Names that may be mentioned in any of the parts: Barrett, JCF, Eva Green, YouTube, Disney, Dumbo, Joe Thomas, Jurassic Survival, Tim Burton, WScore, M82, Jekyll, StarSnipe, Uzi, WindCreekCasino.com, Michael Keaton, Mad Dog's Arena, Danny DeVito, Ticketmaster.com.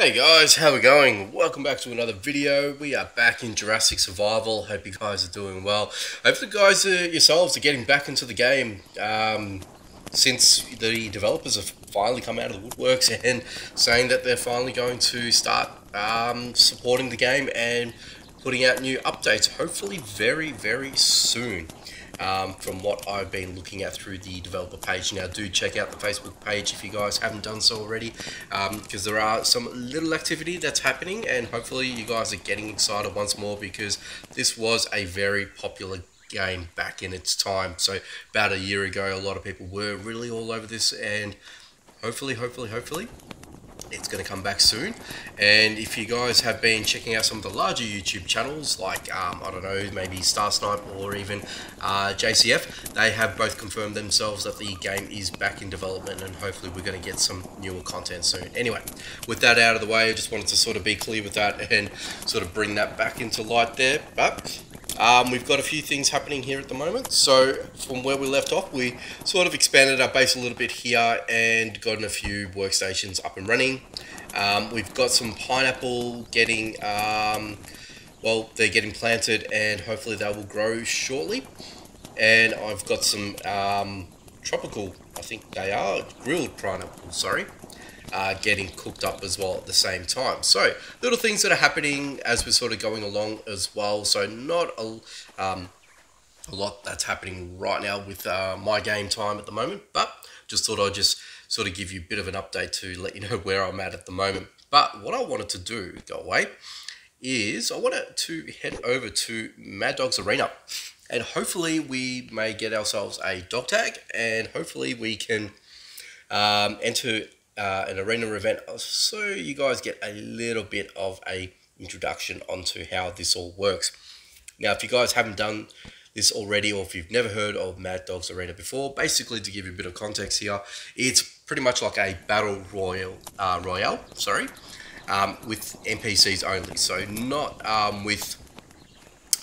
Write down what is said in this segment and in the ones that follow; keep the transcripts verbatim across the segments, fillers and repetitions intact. Hey guys, how are we going? Welcome back to another video. We are back in Jurassic Survival. Hope you guys are doing well. Hope you guys are, yourselves are getting back into the game um, since the developers have finally come out of the woodworks and saying that they're finally going to start um, supporting the game and putting out new updates, hopefully very, very soon. Um, from what I've been looking at through the developer page. Now do check out the Facebook page if you guys haven't done so already, because um, there are some little activity that's happening, and hopefully you guys are getting excited once more, because this was a very popular game back in its time. So about a year ago, a lot of people were really all over this, and hopefully, hopefully, hopefully it's going to come back soon. And if you guys have been checking out some of the larger YouTube channels, like um, I don't know, maybe StarSnipe or even uh, J C F, they have both confirmed themselves that the game is back in development, and hopefully we're going to get some newer content soon. Anyway, with that out of the way, I just wanted to sort of be clear with that and sort of bring that back into light there. But Um, we've got a few things happening here at the moment. So from where we left off, we sort of expanded our base a little bit here and gotten a few workstations up and running. Um, we've got some pineapple getting, um, well, they're getting planted, and hopefully they will grow shortly. And I've got some um, tropical, I think they are, grilled pineapple, sorry. Uh, getting cooked up as well at the same time. So little things that are happening as we're sort of going along as well. So not a, um, a lot that's happening right now with uh, my game time at the moment, but just thought I'd just sort of give you a bit of an update to let you know where I'm at at the moment. But what I wanted to do, go away, is I wanted to head over to Mad Dog's Arena, and hopefully we may get ourselves a dog tag, and hopefully we can um, enter Uh, an arena event, so you guys get a little bit of a introduction onto how this all works. Now, if you guys haven't done this already, or if you've never heard of Mad Dog's Arena before, basically to give you a bit of context here, it's pretty much like a battle royal, uh, royale, sorry, um, with N P Cs only. So not um, with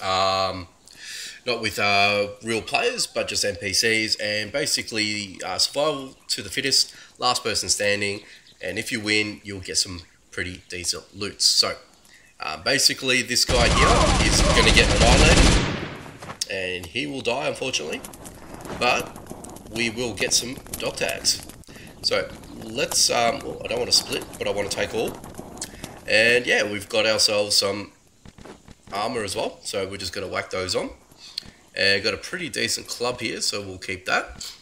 um, not with uh, real players, but just N P Cs, and basically uh, survival to the fittest. Last person standing, and if you win, you'll get some pretty decent loot. So, uh, basically, this guy here is going to get annihilated, and he will die, unfortunately, but we will get some dog tags. So, let's, um, well, I don't want to split, but I want to take all. And, yeah, we've got ourselves some armor as well, so we're just going to whack those on. And got a pretty decent club here, so we'll keep that.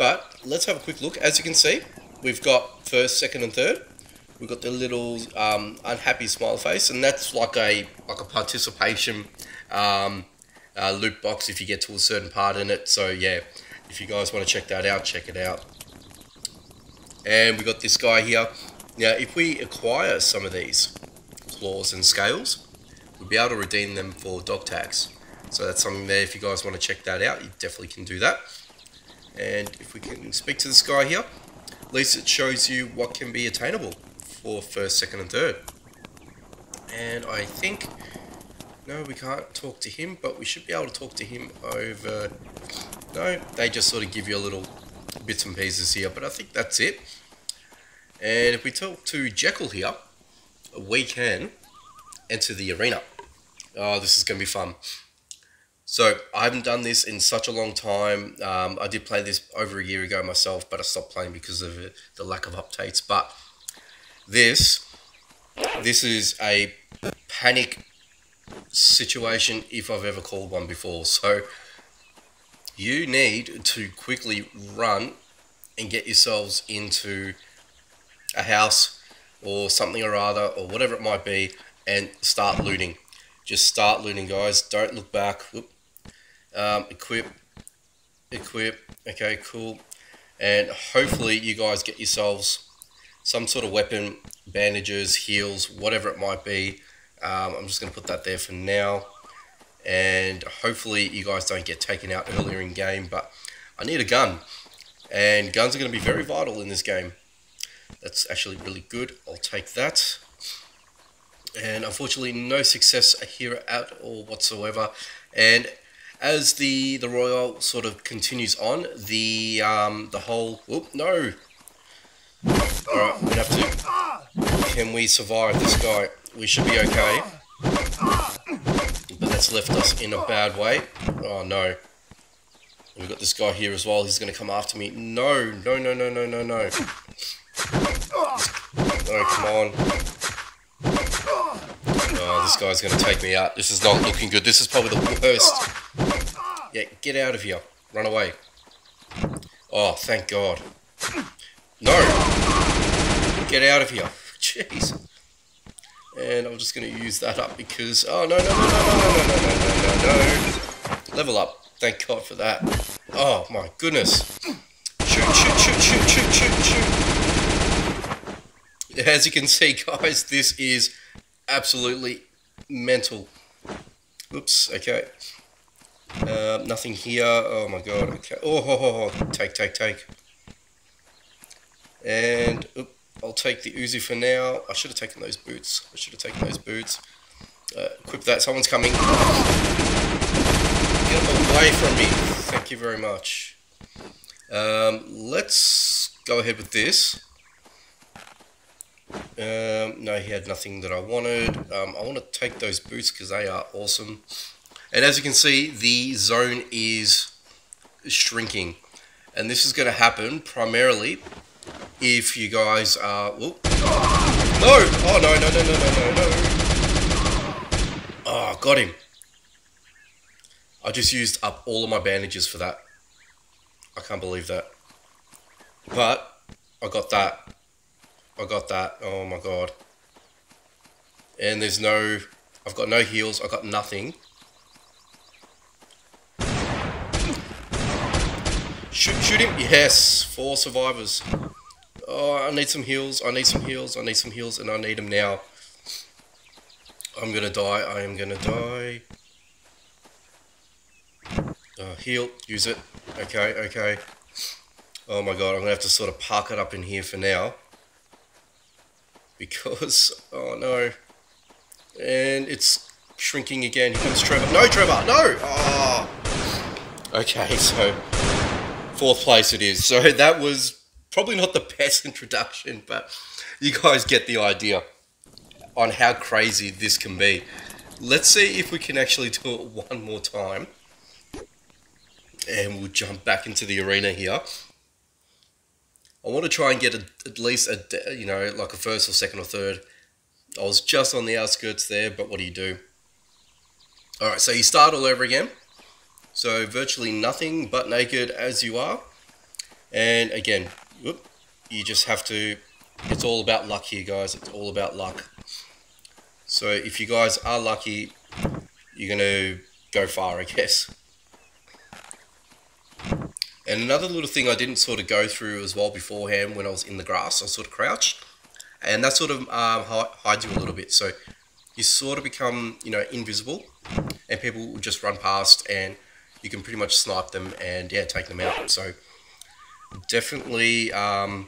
But let's have a quick look. As you can see, we've got first, second, and third. We've got the little um, unhappy smile face, and that's like a like a participation um, uh, loot box if you get to a certain part in it. So yeah, if you guys want to check that out, check it out. And we got this guy here. Now, if we acquire some of these claws and scales, we'll be able to redeem them for dog tags. So that's something there. If you guys want to check that out, you definitely can do that. And if we can speak to this guy here, at least it shows you what can be attainable for first, second, and third. And I think, no, we can't talk to him, but we should be able to talk to him over, no, they just sort of give you a little bits and pieces here, but I think that's it. And if we talk to Jekyll here, we can enter the arena. Oh, this is going to be fun. So, I haven't done this in such a long time. Um, I did play this over a year ago myself, but I stopped playing because of it, the lack of updates. But this, this is a panic situation if I've ever called one before. So, you need to quickly run and get yourselves into a house or something or other, or whatever it might be, and start looting. Just start looting, guys. Don't look back. Whoop. Um, equip, equip, okay, cool, and hopefully you guys get yourselves some sort of weapon, bandages, heals, whatever it might be. um, I'm just going to put that there for now, and hopefully you guys don't get taken out earlier in game, but I need a gun, and guns are going to be very vital in this game. That's actually really good. I'll take that. And unfortunately, no success here at all whatsoever. And as the the royal sort of continues on, the um the whole whoop no. All right, we have to can we survive this guy? We should be okay. But that's left us in a bad way. Oh no. We've got this guy here as well. He's going to come after me. No, no, no, no, no, no, no. Oh, come on. Oh, this guy's going to take me out. This is not looking good. This is probably the worst. Yeah, get out of here. Run away. Oh, thank God. No. Get out of here. Jeez. And I'm just going to use that up because... Oh, no, no, no, no, no, no, no, no, no, no. Level up. Thank God for that. Oh my goodness. Shoot, shoot, shoot, shoot, shoot, shoot, shoot. As you can see, guys, this is absolutely mental. Oops, okay. Uh, nothing here. Oh my God, okay. Oh, ho, ho, ho. Take, take, take. And oop, I'll take the Uzi for now. I should have taken those boots. I should have taken those boots. Uh, equip that. Someone's coming. Get away from me. Thank you very much. Um, let's go ahead with this. Um, no, he had nothing that I wanted. Um, I want to take those boots because they are awesome. And as you can see, the zone is shrinking. And this is going to happen primarily if you guys are... Whoop. No! Oh, no, no, no, no, no, no, no. Oh, got him. I just used up all of my bandages for that. I can't believe that. But, I got that. I got that. Oh my God. And there's no... I've got no heals. I've got nothing. Shoot, shoot him. Yes. Four survivors. Oh, I need some heals. I need some heals. I need some heals. And I need them now. I'm gonna die. I am gonna die. Uh, heal, use it. Okay, okay. Oh my God, I'm gonna have to sort of park it up in here for now. Because, oh no. And it's shrinking again. Here comes Trevor. No, Trevor, no! Oh. Okay, so fourth place it is. So that was probably not the best introduction, but you guys get the idea on how crazy this can be. Let's see if we can actually do it one more time. And we'll jump back into the arena here. I want to try and get a, at least a, you know, like a first or second or third. I was just on the outskirts there, but what do you do? All right, so you start all over again. So virtually nothing but naked as you are. And again, whoop, you just have to, it's all about luck here, guys. It's all about luck. So if you guys are lucky, you're going to go far, I guess. And another little thing I didn't sort of go through as well beforehand when I was in the grass, I sort of crouched. And that sort of um, hides you a little bit. So you sort of become, you know, invisible. And people will just run past and you can pretty much snipe them and, yeah, take them out. So definitely, um,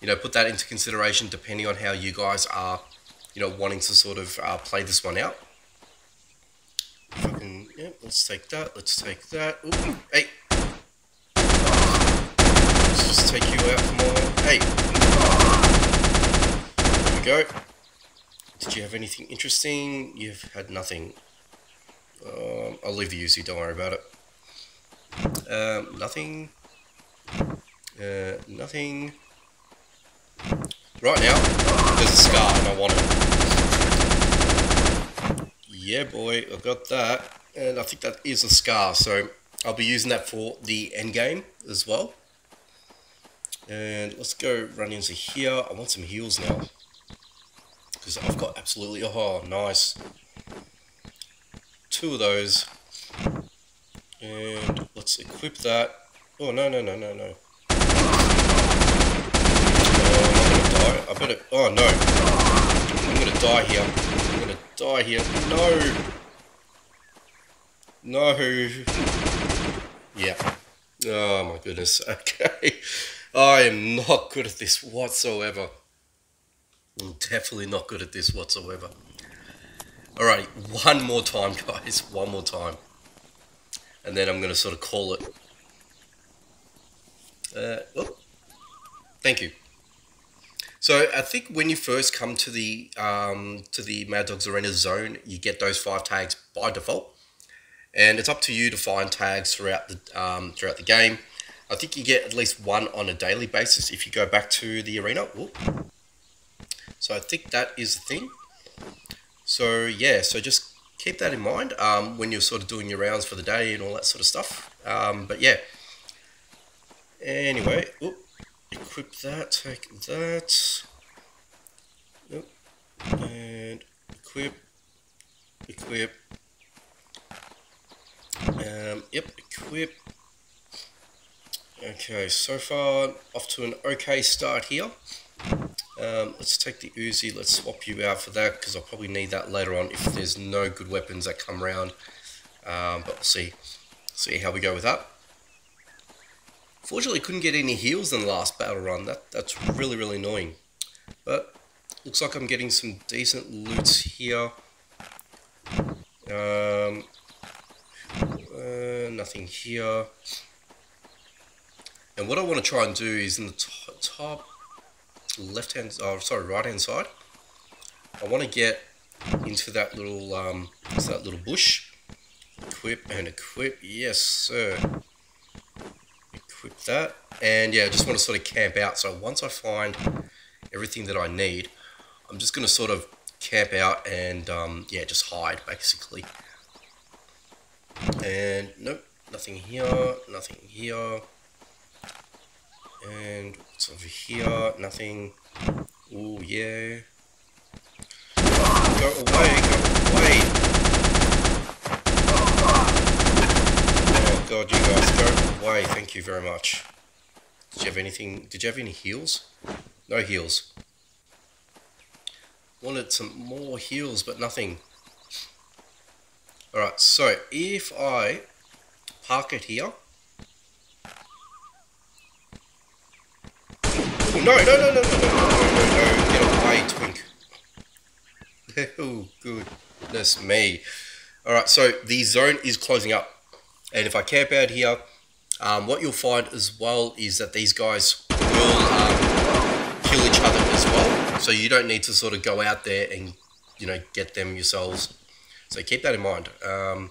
you know, put that into consideration depending on how you guys are, you know, wanting to sort of uh, play this one out. If I can, yeah, let's take that. Let's take that. Ooh, hey. Just take you out for more. Hey! There we go. Did you have anything interesting? You've had nothing. Um, I'll leave the U C, don't worry about it. Um, nothing. Uh, nothing. Right now, there's a scar and I want it. Yeah, boy, I've got that. And I think that is a scar, so I'll be using that for the end game as well. And let's go run into here. I want some heals now. Because I've got absolutely... Oh, nice. Two of those. And let's equip that. Oh, no, no, no, no, no. Oh, I'm going to die. I better... Oh, no. I'm going to die here. I'm going to die here. No. No. Yeah. Oh, my goodness. Okay. I am not good at this whatsoever. I'm definitely not good at this whatsoever. Alright, one more time, guys. One more time. And then I'm going to sort of call it. Uh, oh, thank you. So I think when you first come to the um, to the Mad Dog's Arena zone, you get those five tags by default, and it's up to you to find tags throughout the um, throughout the game. I think you get at least one on a daily basis if you go back to the arena. Ooh. So I think that is the thing. So yeah, so just keep that in mind um, when you're sort of doing your rounds for the day and all that sort of stuff. Um, but yeah. Anyway, ooh, equip that, take that, ooh, and equip, equip, um, yep, equip. Okay, so far off to an okay start here. Um, let's take the Uzi, let's swap you out for that, because I'll probably need that later on if there's no good weapons that come around. Um, but we'll see, see how we go with that. Fortunately, couldn't get any heals in the last battle run. That, that's really, really annoying. But looks like I'm getting some decent loots here. Um, uh, nothing here. And what I want to try and do is in the top left hand, oh, sorry, right hand side, I want to get into that little, um, into that little bush. Equip and equip, yes sir. Equip that, and yeah, I just want to sort of camp out. So once I find everything that I need, I'm just going to sort of camp out and um, yeah, just hide basically. And nope, nothing here, nothing here. And what's over here? Nothing. Ooh, yeah. Go away, go away. Oh god, you guys, go away. Thank you very much. Did you have anything? Did you have any heals? No heals. Wanted some more heals, but nothing. Alright, so if I park it here. No, no, no, no, no, no, no, no, no, get away, twink. Oh, goodness me. Alright, so the zone is closing up. And if I camp out here, um, what you'll find as well is that these guys will um, kill each other as well. So you don't need to sort of go out there and, you know, get them yourselves. So keep that in mind. Um,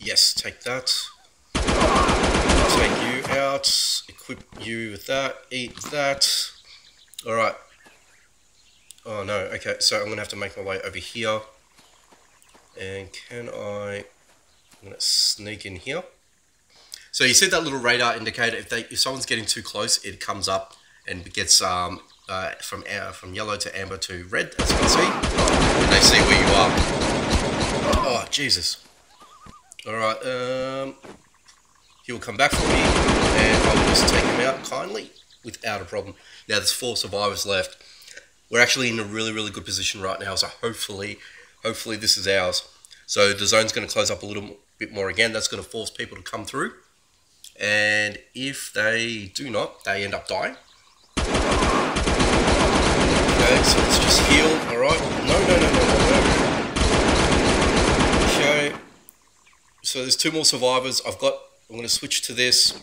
yes, take that. Take you out, equip you with that, eat that. Alright. Oh no, okay, so I'm going to have to make my way over here. And can I... I'm going to sneak in here. So you see that little radar indicator, if they, if someone's getting too close, it comes up and gets um uh, from uh, from yellow to amber to red, as you can see. And they see where you are. Oh, Jesus. Alright, um... he'll come back for me, and I'll just take him out kindly, without a problem. Now, there's four survivors left. We're actually in a really, really good position right now, so hopefully, hopefully this is ours. So the zone's going to close up a little bit more again. That's going to force people to come through. And if they do not, they end up dying. Okay, so let's just heal, alright. No, no, no, no, no, no. Okay. So there's two more survivors. I've got... I'm going to switch to this,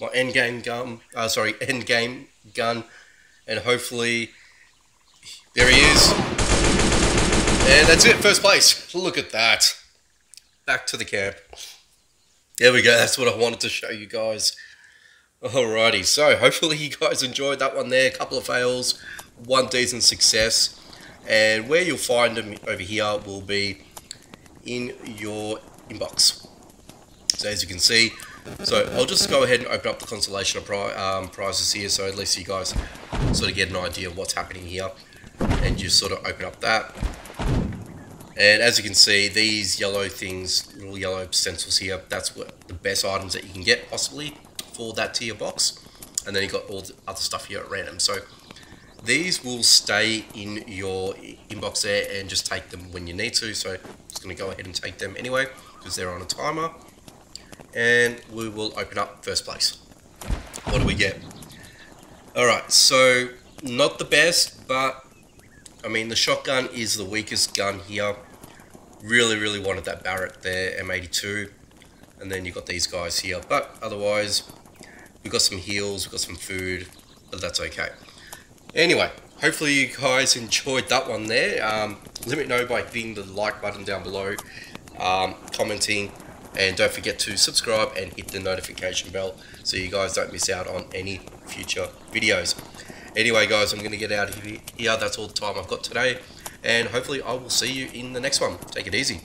my end game gun, uh, sorry, end game gun, and hopefully, there he is, and that's it, first place, look at that, back to the camp, there we go, that's what I wanted to show you guys. Alrighty, so hopefully you guys enjoyed that one there, a couple of fails, one decent success, and where you'll find them over here will be in your inbox. So as you can see, so I'll just go ahead and open up the consolation pri um, prizes here, so at least you guys sort of get an idea of what's happening here, and you sort of open up that, and as you can see, these yellow things, little yellow stencils here, that's what the best items that you can get possibly for that tier box, and then you got all the other stuff here at random. So these will stay in your inbox there, and just take them when you need to. So I'm just going to go ahead and take them anyway because they're on a timer. And we will open up first place. What do we get? Alright, so not the best, but I mean the shotgun is the weakest gun here. Really, really wanted that Barrett there, M eighty-two. And then you got these guys here. But otherwise, we've got some heals, we've got some food, but that's okay. Anyway, hopefully you guys enjoyed that one there. Um, let me know by hitting the like button down below, um, commenting, and don't forget to subscribe and hit the notification bell so you guys don't miss out on any future videos. Anyway guys, I'm going to get out of here. Yeah, that's all the time I've got today, and hopefully I will see you in the next one. Take it easy.